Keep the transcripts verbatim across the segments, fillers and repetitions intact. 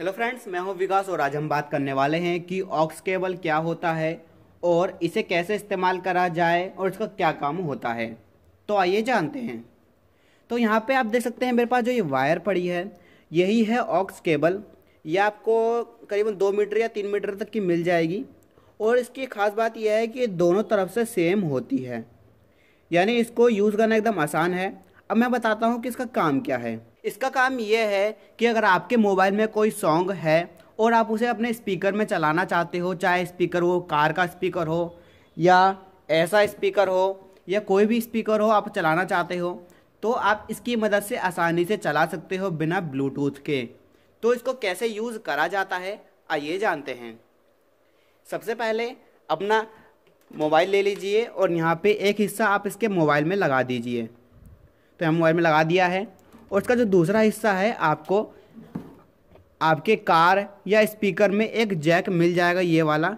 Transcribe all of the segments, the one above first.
Hello friends, मैं हूं विकास और आज हम बात करने वाले हैं कि ऑक्स केबल क्या होता है और इसे कैसे इस्तेमाल करा जाए और इसका क्या काम होता है। तो आइए जानते हैं। तो यहां पे आप देख सकते हैं मेरे पास जो ये वायर पड़ी है यही है ऑक्स केबल। ये आपको करीबन दो मीटर या तीन मीटर तक की मिल जाएगी और इसकी ख़ास बात यह है कि ये दोनों तरफ से सेम होती है, यानी इसको यूज़ करना एकदम आसान है। अब मैं बताता हूँ कि इसका काम क्या है। इसका काम यह है कि अगर आपके मोबाइल में कोई सॉन्ग है और आप उसे अपने स्पीकर में चलाना चाहते हो, चाहे स्पीकर वो कार का स्पीकर हो या ऐसा स्पीकर हो या कोई भी स्पीकर हो आप चलाना चाहते हो, तो आप इसकी मदद से आसानी से चला सकते हो बिना ब्लूटूथ के। तो इसको कैसे यूज़ करा जाता है आइए जानते हैं। सबसे पहले अपना मोबाइल ले लीजिए और यहाँ पे एक हिस्सा आप इसके मोबाइल में लगा दीजिए। तो हम मोबाइल में लगा दिया है और इसका जो दूसरा हिस्सा है आपको आपके कार या स्पीकर में एक जैक मिल जाएगा, ये वाला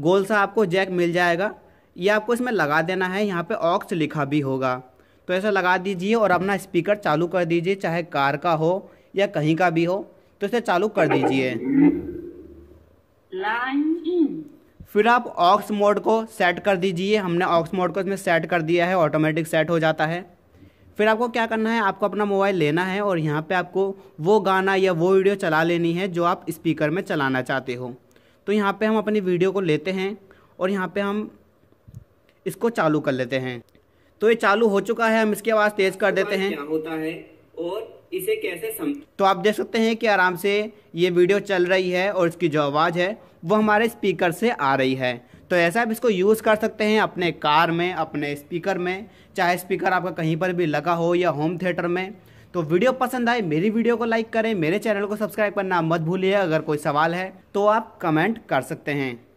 गोल सा आपको जैक मिल जाएगा। ये आपको इसमें लगा देना है, यहाँ पे ऑक्स लिखा भी होगा तो ऐसा लगा दीजिए और अपना स्पीकर चालू कर दीजिए, चाहे कार का हो या कहीं का भी हो। तो इसे चालू कर दीजिए। फिर आप ऑक्स मोड को सेट कर दीजिए। हमने ऑक्स मोड को इसमें सेट कर दिया है, ऑटोमेटिक सेट हो जाता है। फिर आपको क्या करना है, आपको अपना मोबाइल लेना है और यहाँ पे आपको वो गाना या वो वीडियो चला लेनी है जो आप स्पीकर में चलाना चाहते हो। तो यहाँ पे हम अपनी वीडियो को लेते हैं और यहाँ पे हम इसको चालू कर लेते हैं। तो ये चालू हो चुका है, हम इसकी आवाज़ तेज़ कर देते हैं। क्या होता है और इसे कैसे सम तो आप देख सकते हैं कि आराम से ये वीडियो चल रही है और इसकी जो आवाज़ है वो हमारे स्पीकर से आ रही है। तो ऐसा आप इसको यूज़ कर सकते हैं अपने कार में, अपने स्पीकर में, चाहे स्पीकर आपका कहीं पर भी लगा हो या होम थिएटर में। तो वीडियो पसंद आए मेरी वीडियो को लाइक करें, मेरे चैनल को सब्सक्राइब करना मत भूलिए। अगर कोई सवाल है तो आप कमेंट कर सकते हैं।